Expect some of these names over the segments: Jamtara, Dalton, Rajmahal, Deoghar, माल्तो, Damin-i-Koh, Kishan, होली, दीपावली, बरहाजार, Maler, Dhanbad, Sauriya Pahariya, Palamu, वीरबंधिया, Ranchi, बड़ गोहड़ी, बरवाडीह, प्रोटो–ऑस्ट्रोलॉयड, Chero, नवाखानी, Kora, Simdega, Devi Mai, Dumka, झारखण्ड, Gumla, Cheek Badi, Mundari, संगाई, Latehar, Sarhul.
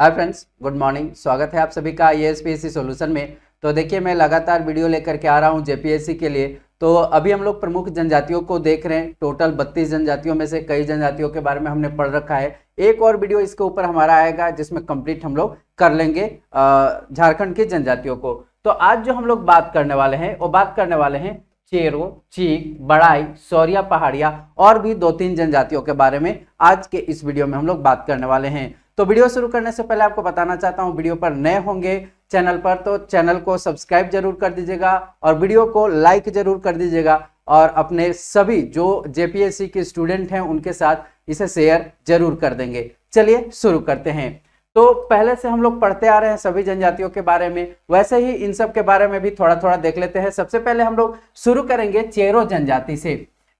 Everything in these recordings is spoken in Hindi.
Hi friends, good morning. स्वागत है आप सभी का JPSC सॉल्यूशन में। तो देखिए, मैं लगातार वीडियो लेकर के आ रहा हूं JPSC के लिए। तो अभी हम लोग प्रमुख जनजातियों को देख रहे हैं। टोटल 32 जनजातियों में से कई जनजातियों के बारे में हमने पढ़ रखा है। एक और वीडियो इसके ऊपर हमारा आएगा जिसमें कंप्लीट हम लोग कर लेंगे झारखंड की जनजातियों को। तो आज जो हम लोग बात करने वाले हैं वो बात करने वाले हैं चेरो, चीक, बड़ाई, सौरिया पहाड़िया और भी 2-3 जनजातियों के बारे में आज के इस वीडियो में हम लोग बात करने वाले हैं। तो वीडियो शुरू करने से पहले आपको बताना चाहता हूँ, वीडियो पर नए होंगे चैनल पर तो चैनल को सब्सक्राइब जरूर कर दीजिएगा और वीडियो को लाइक जरूर कर दीजिएगा और अपने सभी जो JPSC के स्टूडेंट हैं उनके साथ इसे शेयर जरूर कर देंगे। चलिए शुरू करते हैं। तो पहले से हम लोग पढ़ते आ रहे हैं सभी जनजातियों के बारे में, वैसे ही इन सब के बारे में भी थोड़ा थोड़ा देख लेते हैं। सबसे पहले हम लोग शुरू करेंगे चेरो जनजाति से।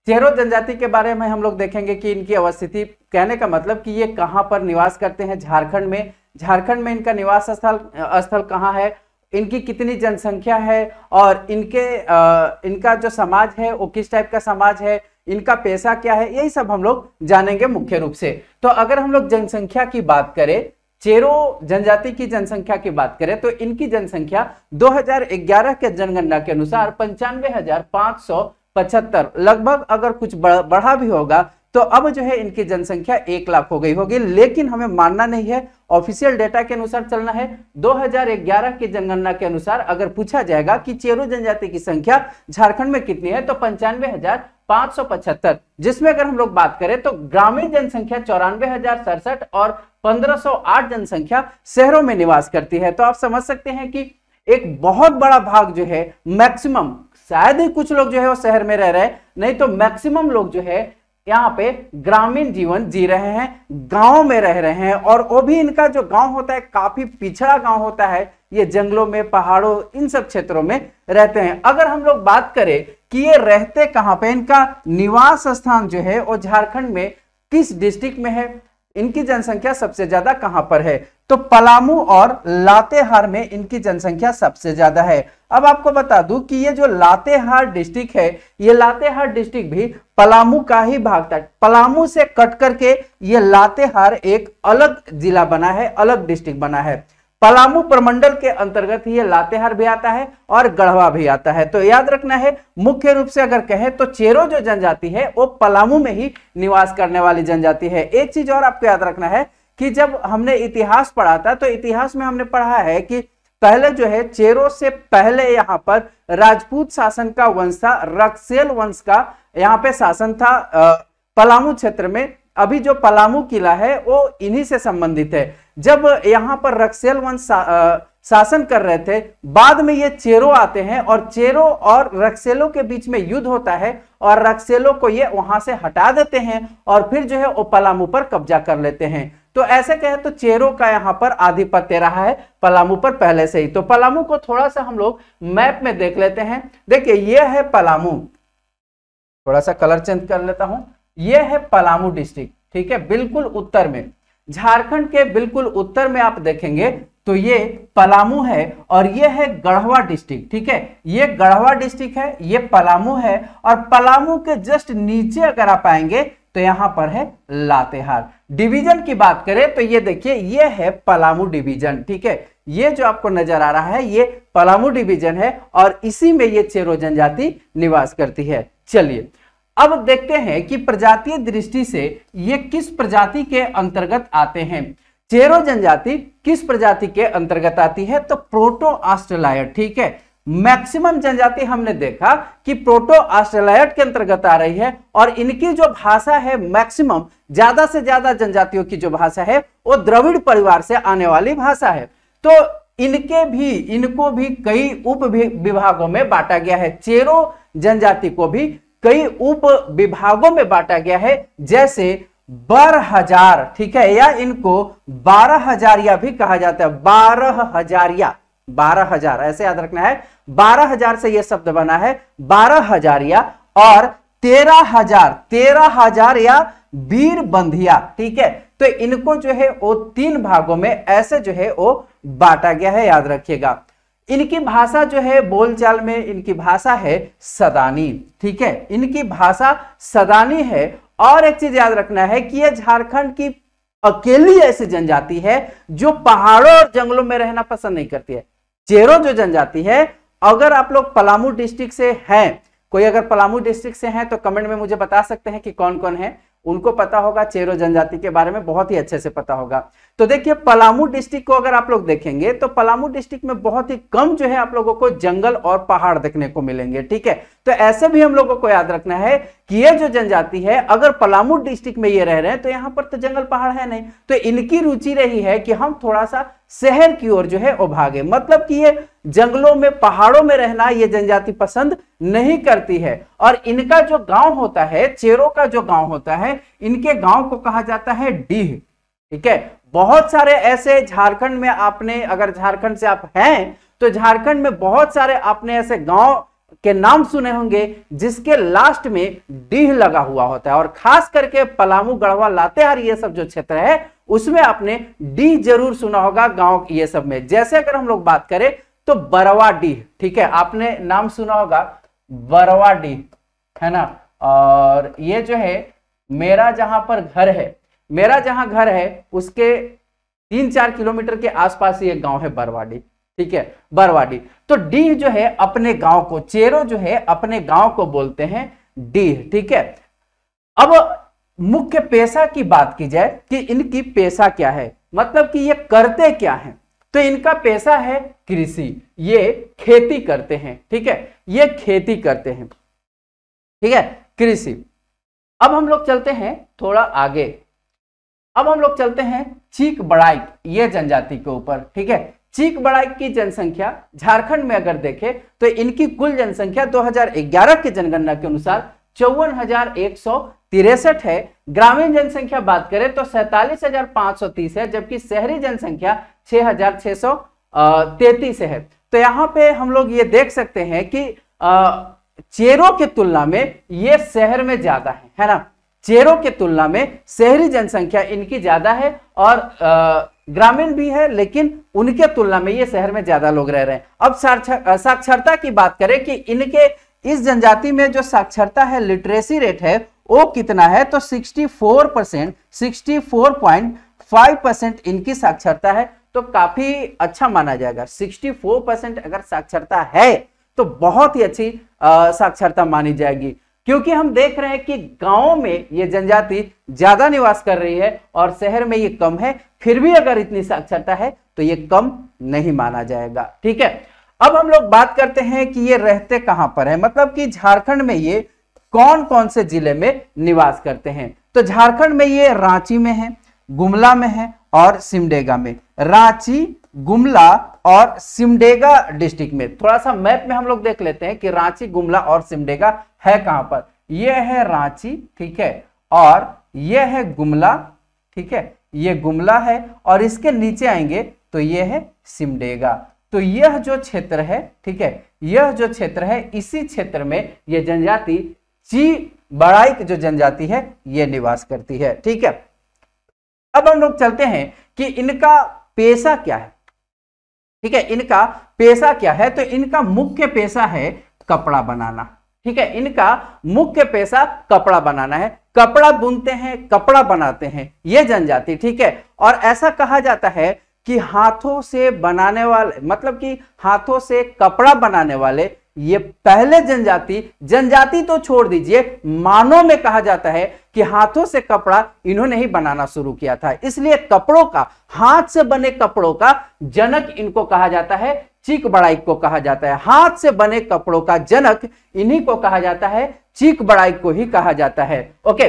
चेरो जनजाति के बारे में हम लोग देखेंगे कि इनकी अवस्थिति, कहने का मतलब कि ये कहाँ पर निवास करते हैं, झारखंड में। झारखंड में इनका निवास स्थल कहाँ है, इनकी कितनी जनसंख्या है और इनका जो समाज है वो किस टाइप का समाज है, इनका पेशा क्या है, यही सब हम लोग जानेंगे मुख्य रूप से। तो अगर हम लोग जनसंख्या की बात करें, चेरो जनजाति की जनसंख्या की बात करें तो इनकी जनसंख्या 2011 के जनगणना के अनुसार 95,575, लगभग अगर कुछ बढ़ा भी होगा तो अब जो है इनकी जनसंख्या 1 लाख हो गई होगी। लेकिन हमें मानना नहीं है, ऑफिशियल डेटा के अनुसार चलना है। 2011 की जनगणना के अनुसार अगर पूछा जाएगा कि चेरो जनजाति की संख्या झारखंड में कितनी है तो 95,575, जिसमें अगर हम लोग बात करें तो ग्रामीण जनसंख्या 94,067 और 1508 जनसंख्या शहरों में निवास करती है। तो आप समझ सकते हैं कि एक बहुत बड़ा भाग जो है, मैक्सिमम, शायद ही कुछ लोग जो है वो शहर में रह रहे हैं, नहीं तो मैक्सिमम लोग जो है यहाँ पे ग्रामीण जीवन जी रहे हैं, गांव में रह रहे हैं। और वो भी इनका जो गांव होता है काफी पिछड़ा गांव होता है, ये जंगलों में, पहाड़ों, इन सब क्षेत्रों में रहते हैं। अगर हम लोग बात करें कि ये रहते कहाँ पे, इनका निवास स्थान जो है वो झारखंड में किस डिस्ट्रिक्ट में है, इनकी जनसंख्या सबसे ज्यादा कहां पर है तो पलामू और लातेहार में इनकी जनसंख्या सबसे ज्यादा है। अब आपको बता दूं कि ये जो लातेहार डिस्ट्रिक्ट है, ये लातेहार डिस्ट्रिक्ट भी पलामू का ही भाग था। पलामू से कट करके ये लातेहार एक अलग जिला बना है, अलग डिस्ट्रिक्ट बना है। पलामू प्रमंडल के अंतर्गत ये लातेहार भी आता है और गढ़वा भी आता है। तो याद रखना है, मुख्य रूप से अगर कहें तो चेरो जो जनजाति है वो पलामू में ही निवास करने वाली जनजाति है। एक चीज और आपको याद रखना है कि जब हमने इतिहास पढ़ा था तो इतिहास में हमने पढ़ा है कि पहले जो है चेरो से पहले यहाँ पर राजपूत शासन का वंश था, रक्सेल वंश का यहाँ पे शासन था पलामू क्षेत्र में। अभी जो पलामू किला है वो इन्हीं से संबंधित है। जब यहाँ पर रक्सेल वंश शासन कर रहे थे, बाद में ये चेरो आते हैं और चेरो और रक्सेलों के बीच में युद्ध होता है और रक्सेलों को ये वहां से हटा देते हैं और फिर जो है वो पलामू पर कब्जा कर लेते हैं। तो ऐसे कहे तो चेरो का यहाँ पर आधिपत्य रहा है पलामू पर पहले से ही। तो पलामू को थोड़ा सा हम लोग मैप में देख लेते हैं। देखिए, ये है पलामू, थोड़ा सा कलर चेंज कर लेता हूं। ये है पलामू डिस्ट्रिक्ट, ठीक है, बिल्कुल उत्तर में, झारखंड के बिल्कुल उत्तर में आप देखेंगे तो ये पलामू है। और ये है गढ़वा डिस्ट्रिक्ट, ठीक है, ये गढ़वा डिस्ट्रिक्ट है, ये पलामू है। और पलामू के जस्ट नीचे अगर आप आएंगे तो यहाँ पर है लातेहार। डिवीजन की बात करें तो ये देखिए, ये है पलामू डिवीजन, ठीक है, ये जो आपको नजर आ रहा है ये पलामू डिवीजन है और इसी में ये चेरो जनजाति निवास करती है। चलिए अब देखते हैं कि प्रजातीय दृष्टि से ये किस प्रजाति के अंतर्गत आते हैं। चेरो जनजाति किस प्रजाति के अंतर्गत आती है तो प्रोटो–ऑस्ट्रोलॉयड, ठीक है। मैक्सिमम जनजाति हमने देखा कि प्रोटो–ऑस्ट्रोलॉयड के अंतर्गत आ रही है और इनकी जो भाषा है, मैक्सिमम ज्यादा से ज्यादा जनजातियों की जो भाषा है वो द्रविड़ परिवार से आने वाली भाषा है। तो इनको भी कई उप विभागों में बांटा गया है। चेरो जनजाति को भी कई उप विभागों में बांटा गया है, जैसे बरहाजार, ठीक है, या इनको बाराहजारिया भी कहा जाता है। बाराहजारिया, 12,000, ऐसे याद रखना है। 12,000 से यह शब्द बना है बाराहजारिया। और 13,000 या वीर बंधिया, ठीक है। तो इनको जो है वो 3 भागों में ऐसे जो है वो बांटा गया है, याद रखिएगा। इनकी भाषा जो है, बोलचाल में इनकी भाषा है सदानी, ठीक है, इनकी भाषा सदानी है। और एक चीज याद रखना है कि यह झारखंड की अकेली ऐसी जनजाति है जो पहाड़ों और जंगलों में रहना पसंद नहीं करती है। चेरो जो जनजाति है, अगर आप लोग पलामू डिस्ट्रिक्ट से हैं, कोई अगर पलामू डिस्ट्रिक्ट से हैं तो कमेंट में मुझे बता सकते हैं कि कौन कौन है, उनको पता होगा चेरो जनजाति के बारे में बहुत ही अच्छे से पता होगा। तो देखिए पलामू डिस्ट्रिक्ट को अगर आप लोग देखेंगे तो पलामू डिस्ट्रिक्ट में बहुत ही कम जो है आप लोगों को जंगल और पहाड़ देखने को मिलेंगे, ठीक है। तो ऐसे भी हम लोगों को याद रखना है कि ये जो जनजाति है अगर पलामू डिस्ट्रिक्ट में ये रह रहे हैं तो यहाँ पर तो जंगल पहाड़ है नहीं, तो इनकी रुचि रही है कि हम थोड़ा सा शहर की ओर जो है वो भागे, मतलब कि ये जंगलों में पहाड़ों में रहना ये जनजाति पसंद नहीं करती है। और इनका जो गांव होता है, चेरो का जो गांव होता है, इनके गांव को कहा जाता है डीह, ठीक है। बहुत सारे ऐसे झारखंड में आपने, अगर झारखंड से आप हैं तो झारखंड में बहुत सारे आपने ऐसे गांव के नाम सुने होंगे जिसके लास्ट में डीह लगा हुआ होता है, और खास करके पलामू, गढ़वा, लातेहार ये सब जो क्षेत्र है उसमें आपने डी जरूर सुना होगा गांव ये सब में। जैसे अगर हम लोग बात करें तो बरवा डी, ठीक है, आपने नाम सुना होगा बरवा डी, है ना। और ये जो है मेरा जहां पर घर है, मेरा जहां घर है उसके 3-4 किलोमीटर के आसपास ये गांव है बरवाडी, ठीक है, बरवाडी। तो डी जो है अपने गांव को, चेरो जो है अपने गांव को बोलते हैं डी, ठीक है। अब मुख्य पेशा की बात की जाए कि इनकी पेशा क्या है, मतलब कि ये करते क्या हैं, तो इनका पेशा है कृषि, ये खेती करते हैं, ठीक है, ये खेती करते हैं, ठीक है, कृषि। अब हम लोग चलते हैं थोड़ा आगे, अब हम लोग चलते हैं चीक बड़ाइक ये जनजाति के ऊपर, ठीक है। चीक बड़ाइक की जनसंख्या झारखंड में अगर देखें तो इनकी कुल जनसंख्या 2011 की जनगणना के अनुसार 54,163 है। ग्रामीण जनसंख्या बात करें तो 47,530 है, जबकि शहरी जनसंख्या 6,633 है। तो यहाँ पे हम लोग ये देख सकते हैं कि चेरो के तुलना में ये शहर में ज्यादा है ना। चेरो के तुलना में शहरी जनसंख्या इनकी ज्यादा है और ग्रामीण भी है, लेकिन उनके तुलना में ये शहर में ज्यादा लोग रह रहे हैं। अब साक्षरता की बात करें कि इनके इस जनजाति में जो साक्षरता है, लिटरेसी रेट है, वो कितना है, तो 64.5% इनकी साक्षरता है, तो काफी अच्छा माना जाएगा। 64% अगर साक्षरता है तो बहुत ही अच्छी साक्षरता मानी जाएगी, क्योंकि हम देख रहे हैं कि गांव में ये जनजाति ज्यादा निवास कर रही है और शहर में ये कम है, फिर भी अगर इतनी साक्षरता है तो ये कम नहीं माना जाएगा, ठीक है। अब हम लोग बात करते हैं कि ये रहते कहां पर है, मतलब कि झारखंड में ये कौन कौन से जिले में निवास करते हैं। तो झारखंड में ये रांची में है, गुमला में है और सिमडेगा में। रांची, गुमला और सिमडेगा डिस्ट्रिक्ट में। थोड़ा सा मैप में हम लोग देख लेते हैं कि रांची, गुमला और सिमडेगा है कहां पर। यह है रांची, ठीक है, और यह है गुमला, ठीक है, ये गुमला है, और इसके नीचे आएंगे तो यह है सिमडेगा। तो यह जो क्षेत्र है, ठीक है, यह जो क्षेत्र है, इसी क्षेत्र में यह जनजाति चीक बड़ाइक जो जनजाति है यह निवास करती है, ठीक है। अब हम लोग चलते हैं कि इनका पेशा क्या है, ठीक है, इनका पेशा क्या है, तो इनका मुख्य पेशा है कपड़ा बनाना, ठीक है, इनका मुख्य पेशा कपड़ा बनाना है। कपड़ा बुनते हैं, कपड़ा बनाते हैं ये जनजाति, ठीक है। और ऐसा कहा जाता है कि हाथों से बनाने वाले, मतलब कि हाथों से कपड़ा बनाने वाले ये पहले जनजाति तो छोड़ दीजिए, मानव में कहा जाता है कि हाथों से कपड़ा इन्होंने ही बनाना शुरू किया था, इसलिए कपड़ों का, हाथ से बने कपड़ों का जनक इनको कहा जाता है, चीक बड़ाइक को कहा जाता है। हाथ से बने कपड़ों का जनक इन्हीं को कहा जाता है, चीक बड़ाइक को ही कहा जाता है, ओके।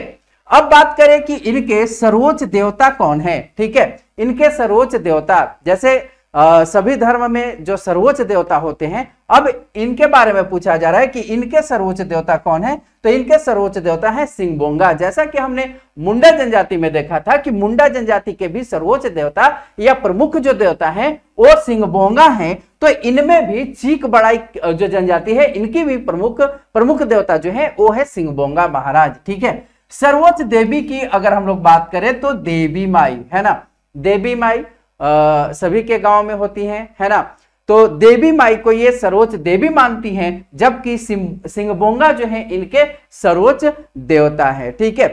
अब बात करें कि इनके सर्वोच्च देवता कौन है, ठीक है, इनके सर्वोच्च देवता, जैसे सभी धर्म में जो सर्वोच्च देवता होते हैं, अब इनके बारे में पूछा जा रहा है कि इनके सर्वोच्च देवता कौन है, तो इनके सर्वोच्च देवता है सिंगबोंगा। जैसा कि हमने मुंडा जनजाति में देखा था कि मुंडा जनजाति के भी सर्वोच्च देवता या प्रमुख जो देवता हैं वो सिंगबोंगा हैं, तो इनमें भी चीक बड़ाइक जो जनजाति है इनकी भी प्रमुख देवता जो है वो है सिंगबोंगा महाराज, ठीक है। सर्वोच्च देवी की अगर हम लोग बात करें तो देवी माई, है ना, देवी माई सभी के गांव में होती हैं, है ना, तो देवी माई को ये सर्वोच्च देवी मानती हैं, जबकि सिंगबोंगा जो है इनके सर्वोच्च देवता है, ठीक है।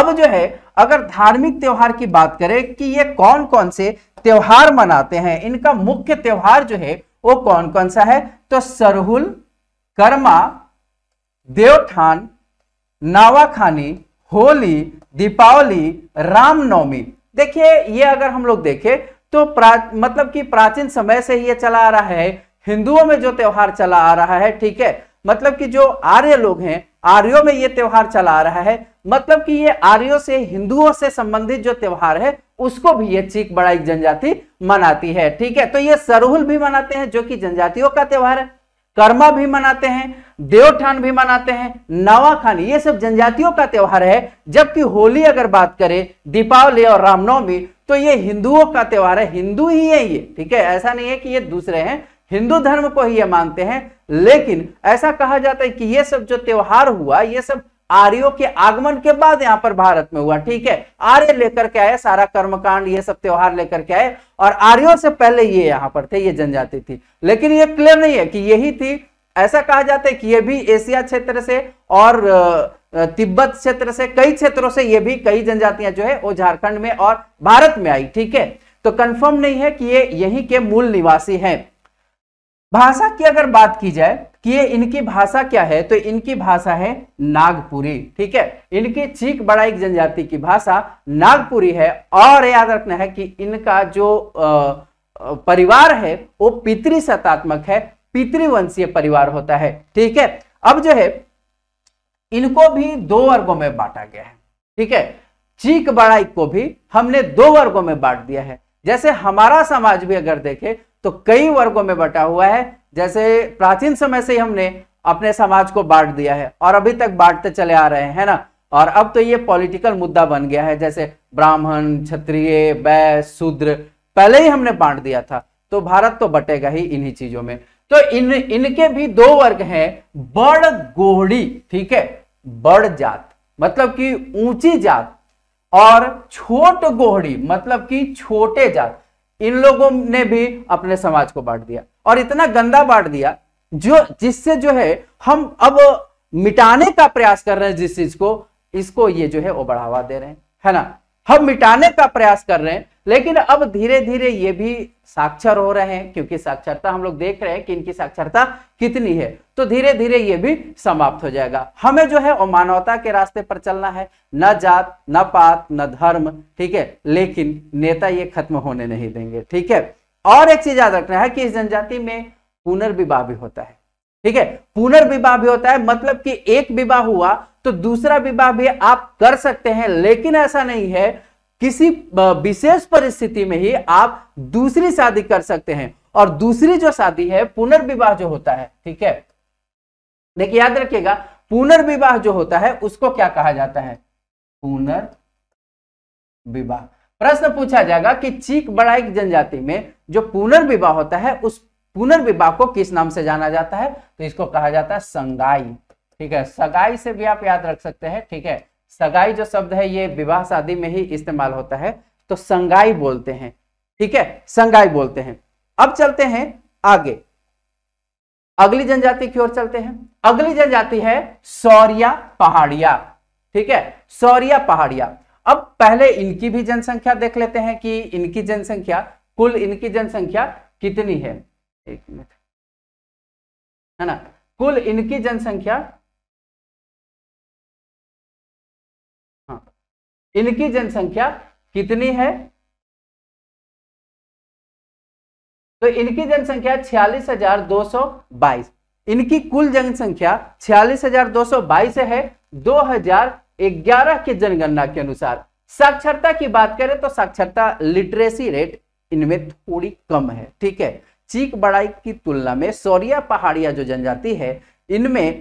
अब जो है अगर धार्मिक त्योहार की बात करें कि ये कौन कौन से त्योहार मनाते हैं, इनका मुख्य त्योहार जो है वो कौन कौन सा है, तो सरहुल, कर्मा, देवथान, नावाखानी, होली, दीपावली, रामनवमी। देखिए ये अगर हम लोग देखें तो मतलब कि प्राचीन समय से ये चला आ रहा है, हिंदुओं में जो त्योहार चला आ रहा है, ठीक है, मतलब कि जो आर्य लोग हैं आर्यों में ये त्योहार चला आ रहा है, मतलब कि ये आर्यों से हिंदुओं से संबंधित जो त्योहार है उसको भी ये चीक बड़ाई जनजाति मनाती है, ठीक है। तो ये सरहुल भी मनाते हैं जो कि जनजातियों का त्योहार है, कर्मा भी मनाते हैं, देवठान भी मनाते हैं, नवाखानी, ये सब जनजातियों का त्योहार है। जबकि होली अगर बात करें, दीपावली और रामनवमी, तो ये हिंदुओं का त्योहार है, हिंदू ही है ये, ठीक है, ऐसा नहीं है कि ये दूसरे हैं, हिंदू धर्म को ही ये मानते हैं। लेकिन ऐसा कहा जाता है कि ये सब जो त्योहार हुआ ये सब आर्यों के आगमन के बाद यहाँ पर भारत में हुआ, ठीक है, आर्य लेकर के आए सारा कर्मकांड, ये सब त्योहार लेकर के आए, और आर्यों से पहले ये यहाँ पर थे, ये जनजाति थी, लेकिन ये क्लियर नहीं है कि यही थी। ऐसा कहा जाता है कि ये भी एशिया क्षेत्र से और तिब्बत क्षेत्र से, कई क्षेत्रों से ये भी कई जनजातियां जो है वो झारखंड में और भारत में आई, ठीक है। तो कंफर्म नहीं है कि ये यहीं के मूल निवासी हैं। भाषा की अगर बात की जाए कि ये इनकी भाषा क्या है, तो इनकी भाषा है नागपुरी, ठीक है, इनकी चीक बड़ाई जनजाति की भाषा नागपुरी है। और याद रखना है कि इनका जो परिवार है वो पितृसत्तात्मक है, पितृवंशीय परिवार होता है, ठीक है। अब जो है इनको भी दो वर्गों में बांटा गया है, ठीक है, चीक बड़ाई को भी हमने दो वर्गों में बांट दिया है। जैसे हमारा समाज भी अगर देखे तो कई वर्गों में बटा हुआ है, जैसे प्राचीन समय से ही हमने अपने समाज को बांट दिया है और अभी तक बांटते चले आ रहे हैं ना, और अब तो ये पॉलिटिकल मुद्दा बन गया है, जैसे ब्राह्मण, क्षत्रिय, वैश्य, शूद्र, पहले ही हमने बांट दिया था, तो भारत तो बटेगा ही इन्हीं चीजों में। तो इनके भी दो वर्ग हैं, बड़ गोहड़ी, ठीक है, बड़ जात मतलब कि ऊंची जात, और छोट गोहड़ी मतलब कि छोटे जात, इन लोगों ने भी अपने समाज को बांट दिया, और इतना गंदा बांट दिया जो जिससे जो है हम अब मिटाने का प्रयास कर रहे हैं, जिस चीज को इसको ये जो है वो बढ़ावा दे रहे हैं, है ना, हम मिटाने का प्रयास कर रहे हैं। लेकिन अब धीरे धीरे ये भी साक्षर हो रहे हैं, क्योंकि साक्षरता हम लोग देख रहे हैं कि इनकी साक्षरता कितनी है, तो धीरे धीरे ये भी समाप्त हो जाएगा। हमें जो है वो मानवता के रास्ते पर चलना है, न जात न पात न धर्म, ठीक है, लेकिन नेता ये खत्म होने नहीं देंगे, ठीक है। और एक चीज याद रखना है कि इस जनजाति में पुनर्विवाह भी होता है, ठीक है, पुनर्विवाह भी होता है, मतलब कि एक विवाह हुआ तो दूसरा विवाह भी आप कर सकते हैं, लेकिन ऐसा नहीं है किसी विशेष परिस्थिति में ही आप दूसरी शादी कर सकते हैं, और दूसरी जो शादी है पुनर्विवाह जो होता है, ठीक है, देखिए याद रखिएगा, पुनर्विवाह जो होता है उसको क्या कहा जाता है, पुनर्विवाह। प्रश्न पूछा जाएगा कि चीक बड़ाई जनजाति में जो पुनर्विवाह होता है उस पुनर्विवाह को किस नाम से जाना जाता है, तो इसको कहा जाता है संगाई, ठीक है, सगाई से भी आप याद रख सकते हैं, ठीक है, सगाई जो शब्द है ये विवाह शादी में ही इस्तेमाल होता है, तो संगाई बोलते हैं, ठीक है, संगाई बोलते हैं। अब चलते हैं आगे, अगली जनजाति की ओर चलते हैं। अगली जनजाति है सौरिया पहाड़िया, ठीक है, सौरिया पहाड़िया। अब पहले इनकी भी जनसंख्या देख लेते हैं कि इनकी जनसंख्या, कुल इनकी जनसंख्या कितनी है, एक मिनट, है ना, कुल इनकी जनसंख्या, इनकी जनसंख्या कितनी है, तो इनकी जनसंख्या 46,222, इनकी कुल जनसंख्या 46,222 है 2011 की जनगणना के अनुसार। साक्षरता की बात करें तो साक्षरता लिटरेसी रेट इनमें थोड़ी कम है, ठीक है, चीक बड़ाई की तुलना में सौरिया पहाड़िया जो जनजाति है इनमें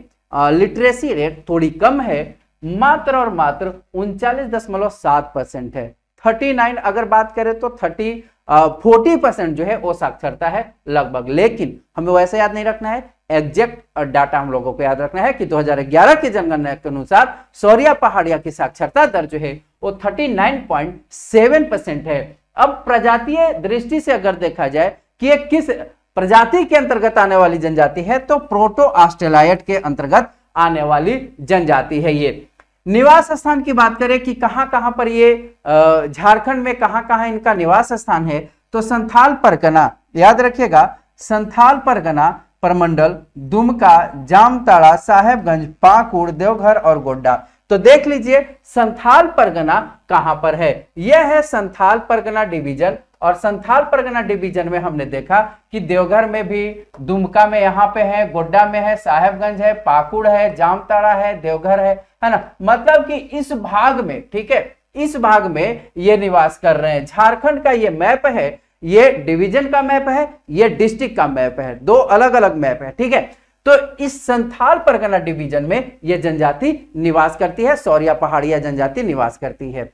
लिटरेसी रेट थोड़ी कम है, मात्र और मात्र 39.7% है, 39 अगर बात करें तो 40% जो है वो साक्षरता है लगभग। लेकिन हमें वैसे याद नहीं रखना है, एग्जैक्ट डाटा हम लोगों को याद रखना है कि 2011 की जनगणना के अनुसार सौरिया पहाड़िया की साक्षरता दर जो है वो 39.7% है। अब प्रजातीय दृष्टि से अगर देखा जाए कि ये किस प्रजाति के अंतर्गत आने वाली जनजाति है, तो प्रोटो–ऑस्ट्रोलॉयड के अंतर्गत आने वाली जनजाति है ये। निवास स्थान की बात करें कि कहां कहां पर ये झारखंड में कहां कहां इनका निवास स्थान है, तो संथाल परगना, याद रखिएगा संथाल परगना प्रमंडल, दुमका, जामताड़ा, साहेबगंज, पाकुड़, देवघर और गोड्डा। तो देख लीजिए संथाल परगना कहां पर है, यह है संथाल परगना डिवीजन। और संथाल परगना डिवीजन में हमने देखा कि देवघर में भी, दुमका में यहाँ पे है, गोड्डा में है, साहेबगंज है, पाकुड़ है, जामताड़ा है, देवघर है ना। मतलब कि इस भाग में, ठीक है, इस भाग में ये निवास कर रहे हैं। झारखंड का ये मैप है, ये डिवीजन का मैप है, ये डिस्ट्रिक्ट का मैप है, दो अलग अलग मैप है, ठीक है। तो इस संथाल परगना डिवीजन में ये जनजाति निवास करती है, सौरिया पहाड़िया जनजाति निवास करती है।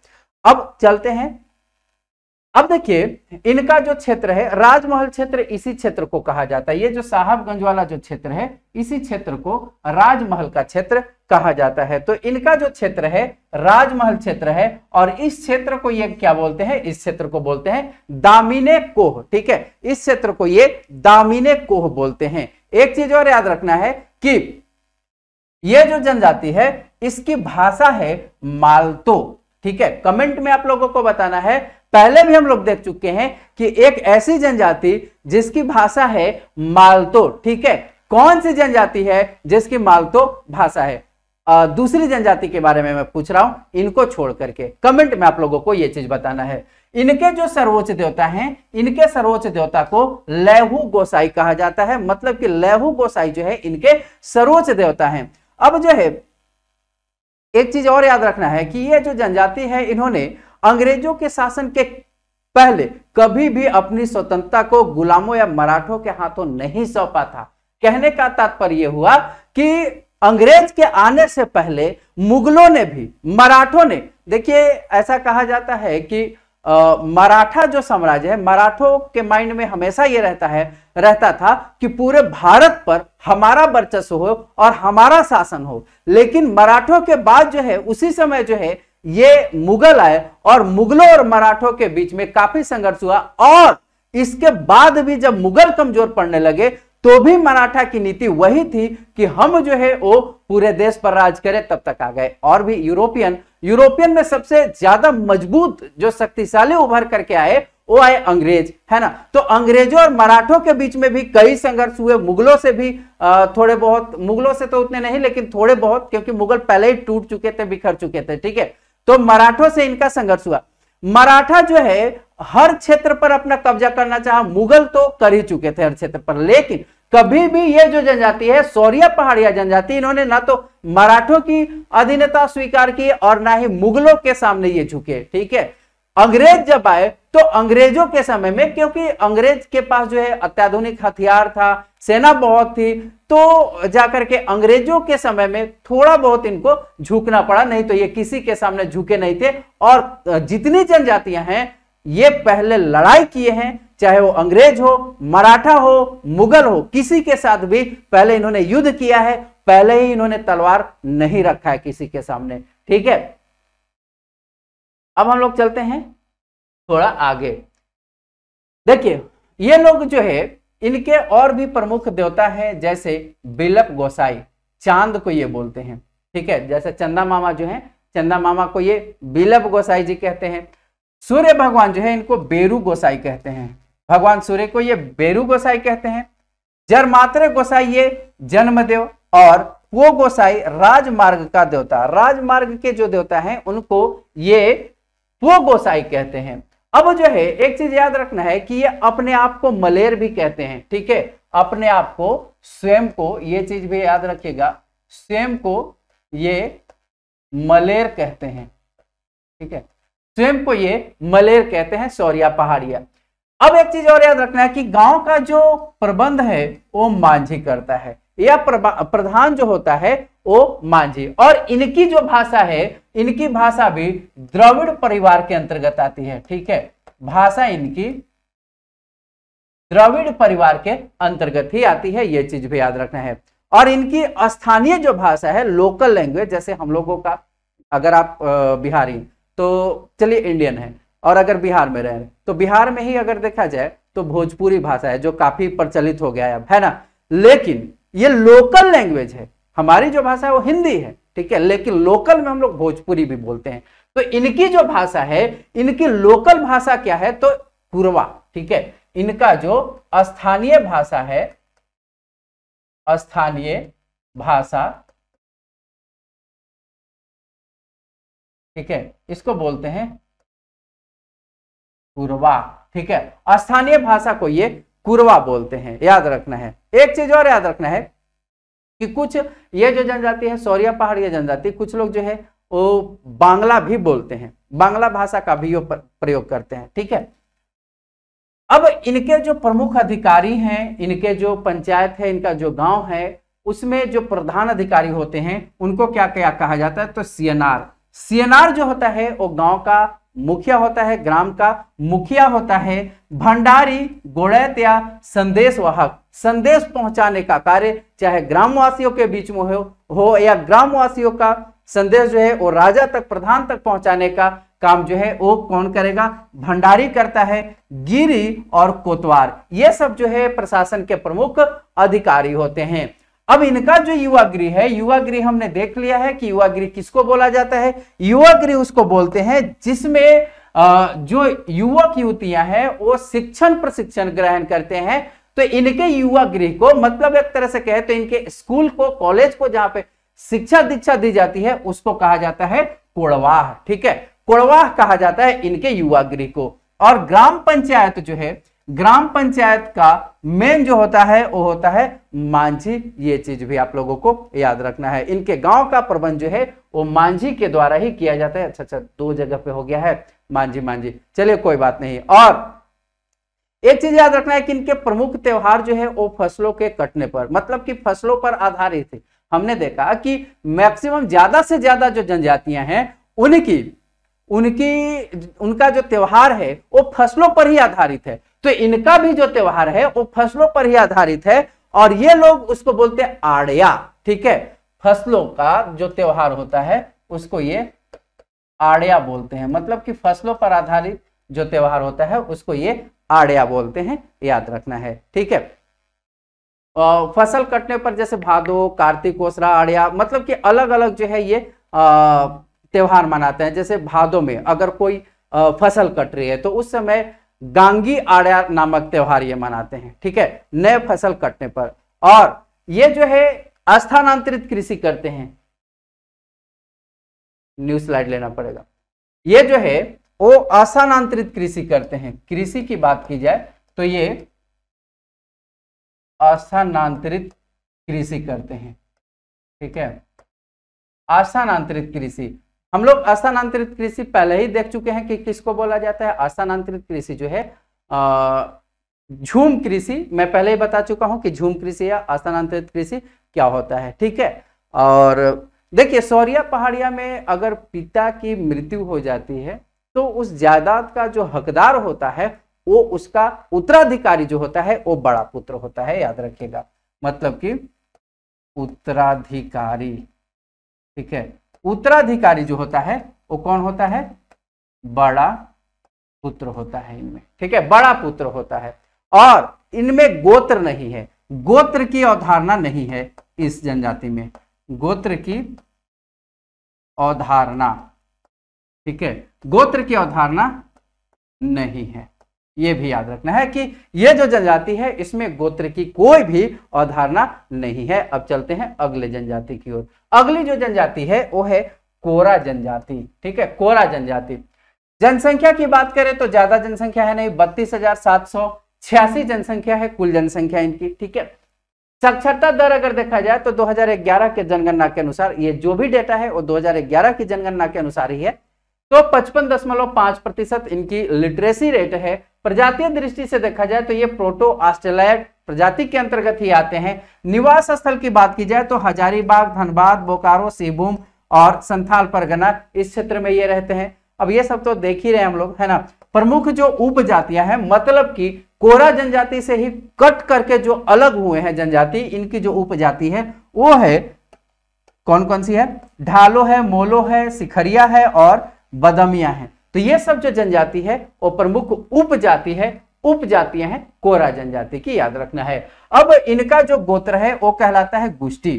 अब चलते हैं, अब देखिए इनका जो क्षेत्र है राजमहल क्षेत्र, इसी क्षेत्र को कहा जाता है, ये जो साहबगंज वाला जो क्षेत्र है इसी क्षेत्र को राजमहल का क्षेत्र कहा जाता है। तो इनका जो क्षेत्र है राजमहल क्षेत्र है, और इस क्षेत्र को ये क्या बोलते हैं, इस क्षेत्र को बोलते हैं दामिने कोह, ठीक है, इस क्षेत्र को ये दामिने कोह बोलते हैं। एक चीज और याद रखना है कि ये जो जनजाति है इसकी भाषा है माल्तो, ठीक है। कमेंट में आप लोगों को बताना है, पहले भी हम लोग देख चुके हैं कि एक ऐसी जनजाति जिसकी भाषा है माल्तो, ठीक है, कौन सी जनजाति है जिसकी माल्तो भाषा है। दूसरी जनजाति के बारे में मैं पूछ रहा हूं, इनको छोड़ करके कमेंट में आप लोगों को यह चीज बताना है। इनके जो सर्वोच्च देवता हैं, इनके सर्वोच्च देवता को लहू गोसाई कहा जाता है, मतलब कि लहू गोसाई जो है इनके सर्वोच्च देवता हैं। अब जो है एक चीज और याद रखना है कि यह जो जनजाति है इन्होंने अंग्रेजों के शासन के पहले कभी भी अपनी स्वतंत्रता को गुलामों या मराठों के हाथों नहीं सौंपा था। कहने का तात्पर्य यह हुआ कि अंग्रेज के आने से पहले मुगलों ने भी, मराठों ने, देखिए ऐसा कहा जाता है कि मराठा जो साम्राज्य है, मराठों के माइंड में हमेशा ये रहता था कि पूरे भारत पर हमारा वर्चस्व हो और हमारा शासन हो। लेकिन मराठों के बाद जो है उसी समय जो है ये मुगल आए और मुगलों और मराठों के बीच में काफी संघर्ष हुआ। और इसके बाद भी जब मुगल कमजोर पड़ने लगे तो भी मराठा की नीति वही थी कि हम जो है वो पूरे देश पर राज करें, तब तक आ गए। और भी यूरोपियन में सबसे ज्यादा मजबूत जो शक्तिशाली उभर करके आए वो आए अंग्रेज, है ना। तो अंग्रेजों और मराठों के बीच में भी कई संघर्ष हुए, मुगलों से भी थोड़े बहुत, मुगलों से तो उतने नहीं लेकिन थोड़े बहुत, क्योंकि मुगल पहले ही टूट चुके थे, बिखर चुके थे, ठीक है। तो मराठों से इनका संघर्ष हुआ। मराठा जो है हर क्षेत्र पर अपना कब्जा करना चाहा, मुगल तो कर ही चुके थे हर क्षेत्र पर, लेकिन कभी भी ये जो जनजाति है सौरिया पहाड़िया जनजाति, इन्होंने ना तो मराठों की अधीनता स्वीकार की और ना ही मुगलों के सामने ये झुके, ठीक है। अंग्रेज जब आए तो अंग्रेजों के समय में, क्योंकि अंग्रेज के पास जो है अत्याधुनिक हथियार था, सेना बहुत थी, तो जाकर के अंग्रेजों के समय में थोड़ा बहुत इनको झुकना पड़ा, नहीं तो ये किसी के सामने झुके नहीं थे। और जितनी जनजातियां हैं ये पहले लड़ाई किए हैं, चाहे वो अंग्रेज हो, मराठा हो, मुगल हो, किसी के साथ भी पहले इन्होंने युद्ध किया है, पहले ही इन्होंने तलवार नहीं रखा है किसी के सामने, ठीक है। अब हम लोग चलते हैं थोड़ा आगे, देखिए ये लोग जो है इनके और भी प्रमुख देवता हैं, जैसे बिलप गोसाई, चांद को ये बोलते हैं, ठीक है, जैसे चंदा मामा जो है, चंदा मामा को ये बिलप गोसाई जी कहते हैं। सूर्य भगवान जो है इनको बेरू गोसाई कहते हैं, भगवान सूर्य को ये बेरू गोसाई कहते हैं। जरमात्रे गोसाई ये जन्मदेव, और वो गोसाई राजमार्ग का देवता, राजमार्ग के जो देवता हैं उनको ये वो गोसाई कहते हैं। अब जो है एक चीज याद रखना है कि ये अपने आप को मलेर भी कहते हैं, ठीक है, अपने आप को, स्वयं को, ये चीज भी याद रखिएगा, स्वयं को ये मलेर कहते हैं, ठीक है, स्वयं को ये मलेर कहते हैं सौरिया पहाड़िया। अब एक चीज और याद रखना है कि गांव का जो प्रबंध है वो मांझी करता है, या प्रधान जो होता है वो मांझी। और इनकी जो भाषा है, इनकी भाषा भी द्रविड़ परिवार के अंतर्गत आती है, ठीक है, भाषा इनकी द्रविड़ परिवार के अंतर्गत ही आती है, ये चीज भी याद रखना है। और इनकी स्थानीय जो भाषा है, लोकल लैंग्वेज, जैसे हम लोगों का, अगर आप बिहारी, तो चलिए इंडियन है, और अगर बिहार में रहे तो बिहार में ही अगर देखा जाए तो भोजपुरी भाषा है जो काफी प्रचलित हो गया है, अब, है ना। लेकिन ये लोकल लैंग्वेज है, हमारी जो भाषा है वो हिंदी है, ठीक है, लेकिन लोकल में हम लोग भोजपुरी भी बोलते हैं। तो इनकी जो भाषा है, इनकी लोकल भाषा क्या है तो कुरवा। ठीक है, इनका जो स्थानीय भाषा है, स्थानीय भाषा ठीक है, इसको बोलते हैं कुरवा। ठीक है, स्थानीय भाषा को ये कुरवा बोलते हैं, याद रखना है। एक चीज और याद रखना है कि कुछ ये जो जनजाति है सौरिया पहाड़िया जनजाति, कुछ लोग जो है वो बांग्ला भी बोलते हैं, बांग्ला भाषा का भी प्रयोग करते हैं। ठीक है, अब इनके जो प्रमुख अधिकारी हैं, इनके जो पंचायत है, इनका जो गांव है, उसमें जो प्रधान अधिकारी होते हैं उनको क्या क्या कहा जाता है तो सीएनआर। सीएनआर जो होता है वो गांव का मुखिया होता है, ग्राम का मुखिया होता है। भंडारी, गोड़ैत या संदेश वाहक, संदेश पहुंचाने का कार्य चाहे ग्रामवासियों के बीच में हो या ग्रामवासियों का संदेश जो है वो राजा तक, प्रधान तक पहुंचाने का काम जो है वो कौन करेगा, भंडारी करता है। गिरी और कोतवार, ये सब जो है प्रशासन के प्रमुख अधिकारी होते हैं। अब इनका जो युवागिरी है, युवागिरी हमने देख लिया है कि युवागिरी किसको बोला जाता है। युवागिरी उसको बोलते हैं जिसमें जो युवक युवतियां हैं वो शिक्षण प्रशिक्षण ग्रहण करते हैं। तो इनके युवागिरी को मतलब एक तरह से कहे तो इनके स्कूल को, कॉलेज को जहां पे शिक्षा दीक्षा दी जाती है उसको कहा जाता है कोड़वाह। ठीक है, कोड़वाह कहा जाता है इनके युवागिरी को। और ग्राम पंचायत जो है, ग्राम पंचायत का मेन जो होता है वो होता है मांझी। ये चीज भी आप लोगों को याद रखना है, इनके गांव का प्रबंध जो है वो मांझी के द्वारा ही किया जाता है। अच्छा, दो जगह पे हो गया है मांझी मांझी, चलिए कोई बात नहीं। और एक चीज याद रखना है कि इनके प्रमुख त्योहार जो है वो फसलों के कटने पर, मतलब कि फसलों पर आधारित है। हमने देखा कि मैक्सिमम ज्यादा से ज्यादा जो जनजातियां हैं उनका जो त्योहार है वो फसलों पर ही आधारित है। तो इनका भी जो त्योहार है वो फसलों पर ही आधारित है और ये लोग उसको बोलते हैं आड़या। ठीक है, फसलों का जो त्योहार होता है उसको ये आड़या बोलते हैं, मतलब कि फसलों पर आधारित जो त्योहार होता है उसको ये आड़या बोलते हैं, याद रखना है। ठीक है, फसल कटने पर जैसे भादो, कार्तिक, ओसरा, आड़या, मतलब कि अलग अलग जो है ये त्योहार मनाते हैं। जैसे भादो में अगर कोई फसल कट रही है तो उस समय गांगी आड़या नामक त्योहार ये मनाते हैं। ठीक है, नए फसल कटने पर। और ये जो है स्थानांतरित कृषि करते हैं, न्यू स्लाइड लेना पड़ेगा। ये जो है वो स्थानांतरित कृषि करते हैं। कृषि की बात की जाए तो ये स्थानांतरित कृषि करते हैं। ठीक है, स्थानांतरित कृषि, हम लोग स्थानांतरित कृषि पहले ही देख चुके हैं कि किसको बोला जाता है। स्थानांतरित कृषि जो है झूम कृषि, मैं पहले ही बता चुका हूं कि झूम कृषि या स्थानांतरित कृषि क्या होता है। ठीक है, और देखिए सौरिया पहाड़िया में अगर पिता की मृत्यु हो जाती है तो उस जायदाद का जो हकदार होता है वो उसका उत्तराधिकारी जो होता है वो बड़ा पुत्र होता है, याद रखिएगा, मतलब कि उत्तराधिकारी। ठीक है, उत्तराधिकारी जो होता है वो कौन होता है, बड़ा पुत्र होता है इनमें। ठीक है, बड़ा पुत्र होता है। और इनमें गोत्र नहीं है, गोत्र की अवधारणा नहीं है इस जनजाति में, गोत्र की अवधारणा। ठीक है, गोत्र की अवधारणा नहीं है, ये भी याद रखना है कि ये जो जनजाति है इसमें गोत्र की कोई भी अवधारणा नहीं है। अब चलते हैं अगले जनजाति की ओर। अगली जो जनजाति है वो है कोरा जनजाति। ठीक है, कोरा जनजाति, जनसंख्या की बात करें तो ज्यादा जनसंख्या है नहीं, 32,786 जनसंख्या है कुल जनसंख्या इनकी। ठीक है, साक्षरता दर अगर देखा जाए तो 2011 के जनगणना के अनुसार, ये जो भी डेटा है वो 2011 की जनगणना के अनुसार ही है, तो 55.5% इनकी लिटरेसी रेट है। प्रजातीय दृष्टि से देखा जाए तो ये प्रोटो–ऑस्ट्रोलॉयड प्रजाति के अंतर्गत ही आते हैं। निवास स्थल की बात की जाए तो हजारीबाग, धनबाद, बोकारो, सीबूम और संथाल परगना इस क्षेत्र में ये रहते हैं। अब ये सब तो देख ही रहे हम लोग, है ना। प्रमुख जो उपजातियां हैं, मतलब कि कोरा जनजाति से ही कट करके जो अलग हुए हैं जनजाति, इनकी जो उपजाति है वो है कौन कौन सी है, ढालो है, मोलो है, सिखरिया है और बदमिया है। तो ये सब जो जनजाति है वो प्रमुख उपजाति है, उपजातियां हैं कोरा जनजाति की, याद रखना है। अब इनका जो गोत्र है वो कहलाता है गुष्टी।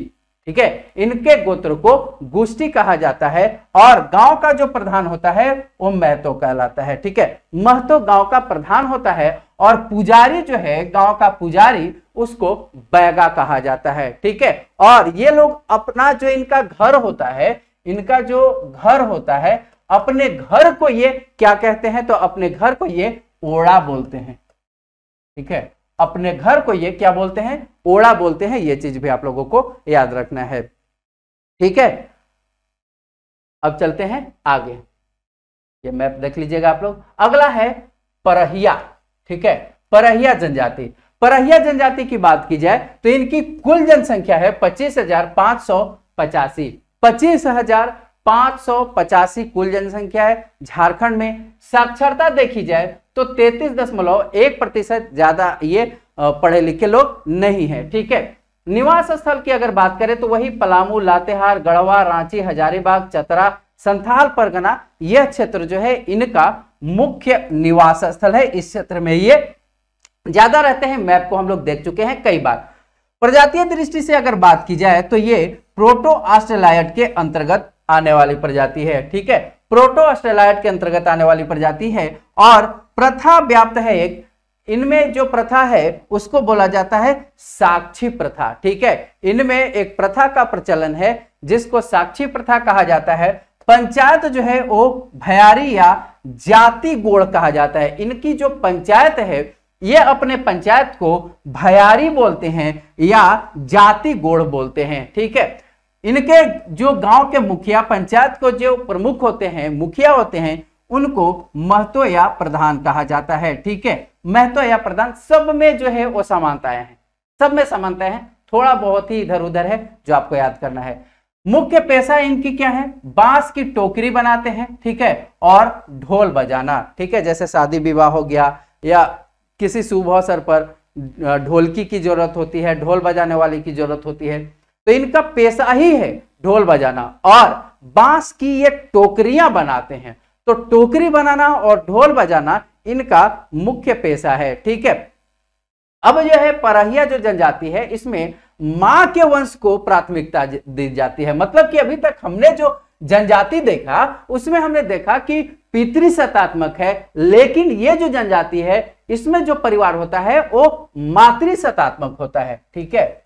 ठीक है, इनके गोत्र को गुष्टी कहा जाता है और गांव का जो प्रधान होता है वो महतो कहलाता है। ठीक है, महतो गांव का प्रधान होता है और पुजारी जो है गांव का पुजारी उसको बैगा कहा जाता है। ठीक है, और ये लोग अपना जो इनका घर होता है, इनका जो घर होता है अपने घर को ये क्या कहते हैं, तो अपने घर को ये ओड़ा बोलते हैं। ठीक है, अपने घर को ये क्या बोलते हैं, ओड़ा बोलते हैं। ये चीज भी आप लोगों को याद रखना है। ठीक है, अब चलते हैं आगे, ये मैप देख लीजिएगा आप लोग। अगला है परहिया। ठीक है, परहिया जनजाति। परहिया जनजाति की बात की जाए तो इनकी कुल जनसंख्या है 25,585। 25,585 कुल जनसंख्या है झारखंड में। साक्षरता देखी जाए तो 33.1% ज्यादा ये पढ़े लिखे लोग नहीं है। ठीक है, निवास स्थल की अगर बात करें तो वही पलामू, लातेहार, गढ़वा, रांची, हजारीबाग, चतरा, संथाल परगना, यह क्षेत्र जो है इनका मुख्य निवास स्थल है। इस क्षेत्र में ये ज्यादा रहते हैं। मैप को हम लोग देख चुके हैं कई बार। प्रजातीय दृष्टि से अगर बात की जाए तो ये प्रोटो–ऑस्ट्रोलॉयड के अंतर्गत आने वाली प्रजाति है। ठीक है, प्रोटो–ऑस्ट्रोलॉयड के अंतर्गत आने वाली प्रजाति है और प्रथा व्याप्त है एक। इनमें जो प्रथा है उसको बोला जाता है साक्षी प्रथा। ठीक है, इनमें एक प्रथा का प्रचलन है जिसको साक्षी प्रथा कहा जाता है। पंचायत जो है वो भयारी या जाति गोड़ कहा जाता है। इनकी जो पंचायत है ये अपने पंचायत को भयारी बोलते हैं या जाति गोड़ बोलते हैं। ठीक है, इनके जो गांव के मुखिया, पंचायत को जो प्रमुख होते हैं, मुखिया होते हैं, उनको महतो या प्रधान कहा जाता है। ठीक है, महतो या प्रधान सब में जो है वो समानताएं हैं, सब में समानताएं हैं, थोड़ा बहुत ही इधर उधर है जो आपको याद करना है। मुख्य पेशा इनकी क्या है, बांस की टोकरी बनाते हैं। ठीक है, और ढोल बजाना। ठीक है, जैसे शादी विवाह हो गया या किसी शुभ अवसर पर ढोलकी की जरूरत होती है, ढोल बजाने वाले की जरूरत होती है, तो इनका पेशा ही है ढोल बजाना। और बांस की ये टोकरियां बनाते हैं, तो टोकरी बनाना और ढोल बजाना इनका मुख्य पेशा है। ठीक है, अब जो है परहिया जो जनजाति है इसमें मां के वंश को प्राथमिकता दी जाती है। मतलब कि अभी तक हमने जो जनजाति देखा उसमें हमने देखा कि पितृसत्तात्मक है, लेकिन ये जो जनजाति है इसमें जो परिवार होता है वो मातृसत्तात्मक होता है। ठीक है,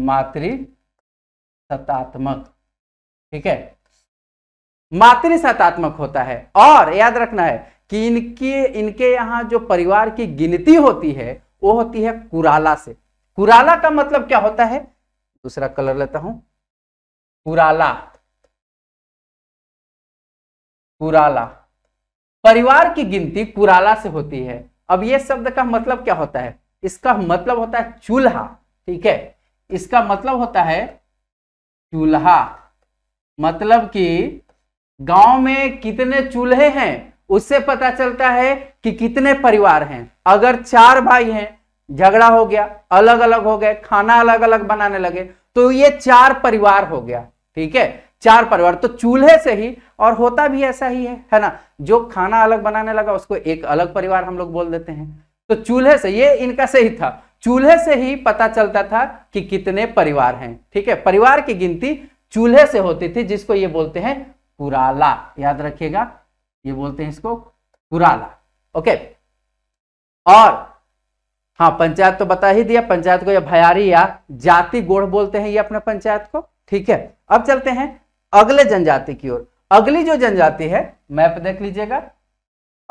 मातृसत्तात्मक। ठीक है, मातृसत्तात्मक होता है। और याद रखना है कि इनके यहाँ जो परिवार की गिनती होती है वो होती है कुराला से। कुराला का मतलब क्या होता है, दूसरा कलर लेता हूं, कुराला। कुराला परिवार की गिनती कुराला से होती है। अब ये शब्द का मतलब क्या होता है, इसका मतलब होता है चूल्हा। ठीक है, इसका मतलब होता है चूल्हा। मतलब कि गांव में कितने चूल्हे हैं उससे पता चलता है कि कितने परिवार हैं। अगर 4 भाई हैं, झगड़ा हो गया, अलग अलग हो गए, खाना अलग अलग बनाने लगे, तो ये 4 परिवार हो गया। ठीक है, 4 परिवार, तो चूल्हे से ही। और होता भी ऐसा ही है ना, जो खाना अलग बनाने लगा उसको एक अलग परिवार हम लोग बोल देते हैं। तो चूल्हे से, ये इनका सही था, चूल्हे से ही पता चलता था कि कितने परिवार हैं। ठीक है, परिवार की गिनती चूल्हे से होती थी, जिसको ये बोलते हैं कुराला। याद रखिएगा, ये बोलते हैं इसको कुराला। ओके, और हाँ, पंचायत तो बता ही दिया, पंचायत को यह भयारी या जाति गोढ़ बोलते हैं ये अपने पंचायत को। ठीक है, अब चलते हैं अगले जनजाति की ओर। अगली जो जनजाति है, मैप देख लीजिएगा,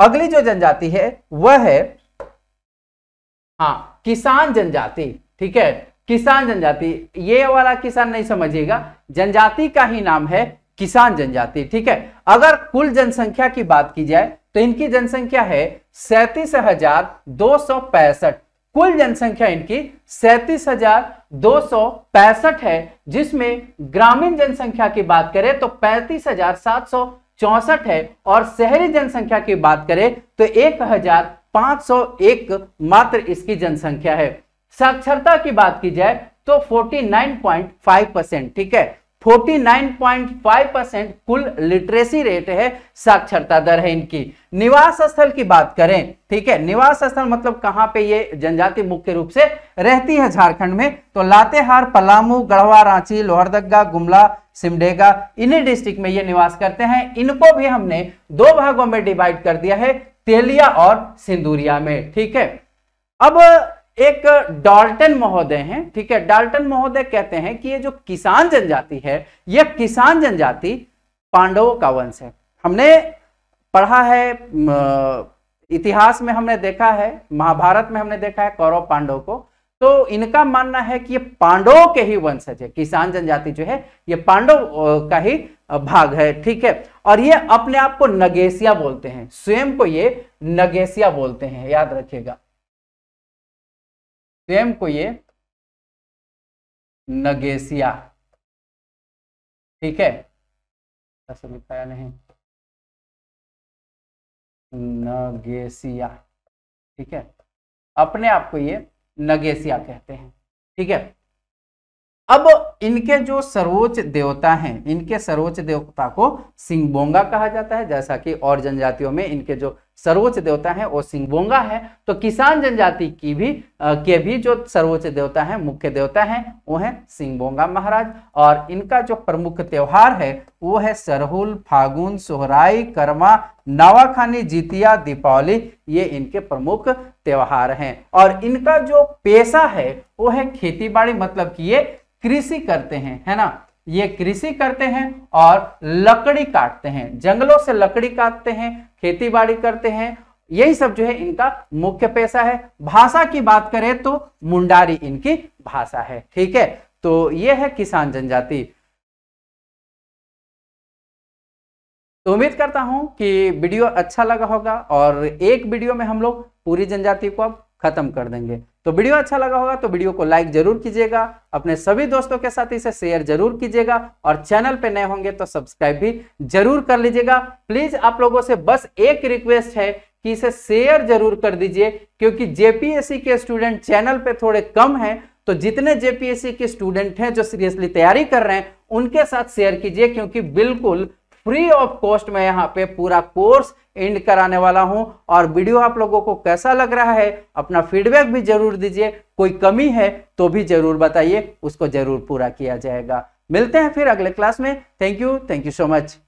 अगली जो जनजाति है वह है हाँ किसान जनजाति। ठीक है, किसान जनजाति, ये वाला किसान नहीं समझिएगा, जनजाति का ही नाम है किसान जनजाति। ठीक है, अगर कुल जनसंख्या की बात की जाए तो इनकी जनसंख्या है 37,265। कुल जनसंख्या इनकी 37,265 है, जिसमें ग्रामीण जनसंख्या की बात करें तो 35,764 है और शहरी जनसंख्या की बात करें तो 1,501 मात्र इसकी जनसंख्या है। साक्षरता की बात की जाए तो 49.5%। ठीक है, 49.5% कुल लिटरेसी रेट है, साक्षरता दर है इनकी। निवास स्थल की बात करें, ठीक है, निवास स्थल मतलब कहां पे ये जनजाति मुख्य रूप से रहती है झारखंड में, तो लातेहार, पलामू, गढ़वा, रांची, लोहरदगा, गुमला, सिमडेगा, इन्हीं डिस्ट्रिक्ट में ये निवास करते हैं। इनको भी हमने दो भागों में डिवाइड कर दिया है, तेलिया और सिंदूरिया में, ठीक है। अब एक डाल्टन महोदय हैं, ठीक है, डाल्टन महोदय कहते हैं कि ये जो किसान जनजाति है, ये किसान जनजाति पांडवों का वंश है। हमने पढ़ा है इतिहास में, हमने देखा है महाभारत में, हमने देखा है कौरव पांडव को, तो इनका मानना है कि ये पांडवों के ही वंशज है, किसान जनजाति जो है ये पांडव का ही भाग है, ठीक है। और ये अपने आप को नगेशिया बोलते हैं, स्वयं को ये नगेशिया बोलते हैं, याद रखिएगा, स्वयं को ये नगेशिया, ठीक है, ऐसा लिखाया नहीं, नगेशिया, ठीक है, अपने आप को ये नगेशिया कहते हैं, ठीक है। अब इनके जो सर्वोच्च देवता हैं, इनके सर्वोच्च देवता को सिंगबोंगा कहा जाता है, जैसा कि और जनजातियों में इनके जो सर्वोच्च देवता हैं वो सिंगबोंगा है, तो किसान जनजाति की भी के भी जो सर्वोच्च देवता हैं, मुख्य देवता हैं, वो हैं सिंगबोंगा महाराज। और इनका जो प्रमुख त्योहार है वो है सरहुल, फागुन, सोहराई, कर्मा, नवाखानी, जीतिया, दीपावली, ये इनके प्रमुख त्योहार हैं। और इनका जो पेशा है वो है खेतीबाड़ी, मतलब कि ये कृषि करते हैं, है ना, ये कृषि करते हैं और लकड़ी काटते हैं, जंगलों से लकड़ी काटते हैं, खेतीबाड़ी करते हैं, यही सब जो है इनका मुख्य पेशा है। भाषा की बात करें तो मुंडारी इनकी भाषा है, ठीक है। तो ये है किसान जनजाति। तो उम्मीद करता हूं कि वीडियो अच्छा लगा होगा, और एक वीडियो में हम लोग पूरी जनजाति को अब खत्म कर देंगे। तो वीडियो अच्छा लगा होगा तो वीडियो को लाइक जरूर कीजिएगा, अपने सभी दोस्तों के साथ इसे शेयर जरूर कीजिएगा, और चैनल पे नए होंगे तो सब्सक्राइब भी जरूर कर लीजिएगा। प्लीज आप लोगों से बस एक रिक्वेस्ट है कि इसे शेयर जरूर कर दीजिए, क्योंकि जेपीएससी के स्टूडेंट चैनल पे थोड़े कम हैं, तो जितने जेपीएससी के स्टूडेंट हैं जो सीरियसली तैयारी कर रहे हैं उनके साथ शेयर कीजिए, क्योंकि बिल्कुल फ्री ऑफ कॉस्ट में यहाँ पे पूरा कोर्स एंड कराने वाला हूं। और वीडियो आप लोगों को कैसा लग रहा है अपना फीडबैक भी जरूर दीजिए, कोई कमी है तो भी जरूर बताइए, उसको जरूर पूरा किया जाएगा। मिलते हैं फिर अगले क्लास में। Thank you so much.